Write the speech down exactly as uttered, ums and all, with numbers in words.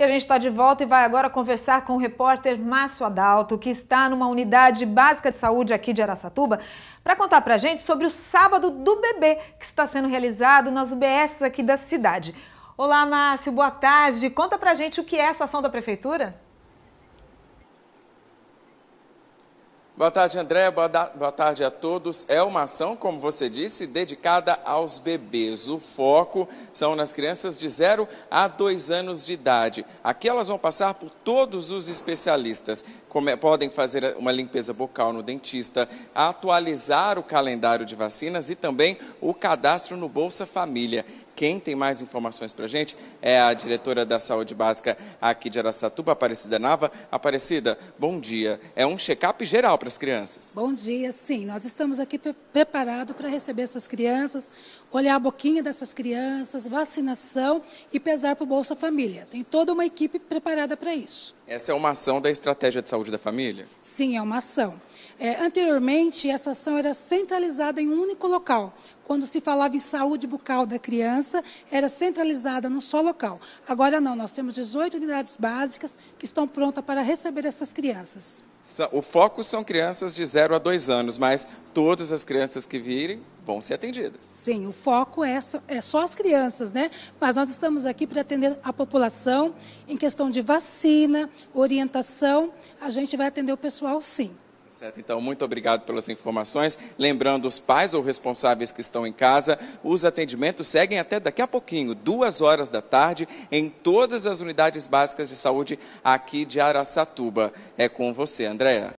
E a gente está de volta e vai agora conversar com o repórter Márcio Adalto, que está numa unidade básica de saúde aqui de Araçatuba, para contar para a gente sobre o Sábado do Bebê, que está sendo realizado nas U B S aqui da cidade. Olá, Márcio, boa tarde. Conta para a gente o que é essa ação da Prefeitura. Boa tarde, André. Boa, da... Boa tarde a todos. É uma ação, como você disse, dedicada aos bebês. O foco são nas crianças de zero a dois anos de idade. Aqui elas vão passar por todos os especialistas. Como... Podem fazer uma limpeza bucal no dentista, atualizar o calendário de vacinas e também o cadastro no Bolsa Família. Quem tem mais informações para a gente é a diretora da Saúde Básica aqui de Araçatuba, Aparecida Nava. Aparecida, bom dia. É um check-up geral para as crianças. Bom dia, sim. Nós estamos aqui pre preparados para receber essas crianças, olhar a boquinha dessas crianças, vacinação e pesar para o Bolsa Família. Tem toda uma equipe preparada para isso. Essa é uma ação da Estratégia de Saúde da Família? Sim, é uma ação. É, anteriormente, essa ação era centralizada em um único local. Quando se falava em saúde bucal da criança, era centralizada num só local. Agora não, nós temos dezoito unidades básicas que estão prontas para receber essas crianças. O foco são crianças de zero a dois anos, mas todas as crianças que virem vão ser atendidas. Sim, o foco é só, é só as crianças, né? Mas nós estamos aqui para atender a população em questão de vacina, orientação, a gente vai atender o pessoal sim. Certo, então, muito obrigado pelas informações. Lembrando os pais ou responsáveis que estão em casa, os atendimentos seguem até daqui a pouquinho, duas horas da tarde, em todas as unidades básicas de saúde aqui de Araçatuba. É com você, Andréa.